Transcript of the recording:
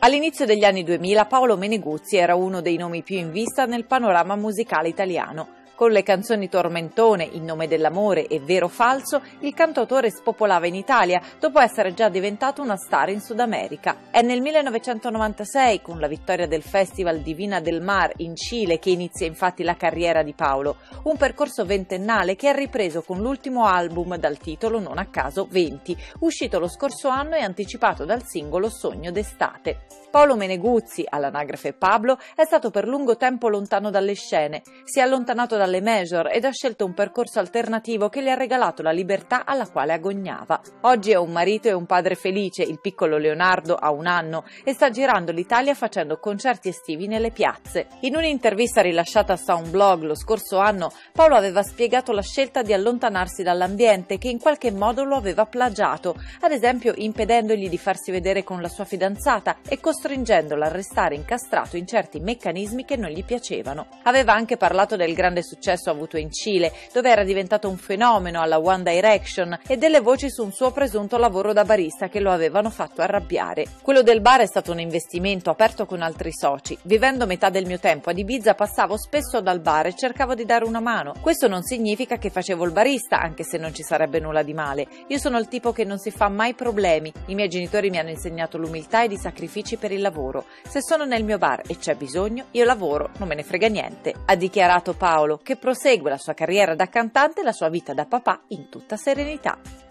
All'inizio degli anni 2000 Paolo Meneguzzi era uno dei nomi più in vista nel panorama musicale italiano. Con le canzoni Tormentone, In nome dell'amore e Vero falso, il cantautore spopolava in Italia dopo essere già diventato una star in Sud America. È nel 1996, con la vittoria del Festival Divina del Mar in Cile, che inizia infatti la carriera di Paolo, un percorso ventennale che ha ripreso con l'ultimo album dal titolo Non a caso 20, uscito lo scorso anno e anticipato dal singolo Sogno d'estate. Paolo Meneguzzi, all'anagrafe Pablo, è stato per lungo tempo lontano dalle scene, si è allontanato dalle major ed ha scelto un percorso alternativo che le ha regalato la libertà alla quale agognava. Oggi è un marito e un padre felice, il piccolo Leonardo ha 1 anno e sta girando l'Italia facendo concerti estivi nelle piazze. In un'intervista rilasciata a Soundblog lo scorso anno, Paolo aveva spiegato la scelta di allontanarsi dall'ambiente che in qualche modo lo aveva plagiato, ad esempio impedendogli di farsi vedere con la sua fidanzata e costringendolo a restare incastrato in certi meccanismi che non gli piacevano. Aveva anche parlato del grande successo avuto in Cile, dove era diventato un fenomeno alla One Direction, e delle voci su un suo presunto lavoro da barista che lo avevano fatto arrabbiare. Quello del bar è stato un investimento aperto con altri soci. Vivendo metà del mio tempo ad Ibiza passavo spesso dal bar e cercavo di dare una mano. Questo non significa che facevo il barista, anche se non ci sarebbe nulla di male. Io sono il tipo che non si fa mai problemi. I miei genitori mi hanno insegnato l'umiltà ed i sacrifici per il lavoro. Se sono nel mio bar e c'è bisogno, io lavoro, non me ne frega niente, ha dichiarato Paolo, che prosegue la sua carriera da cantante e la sua vita da papà in tutta serenità.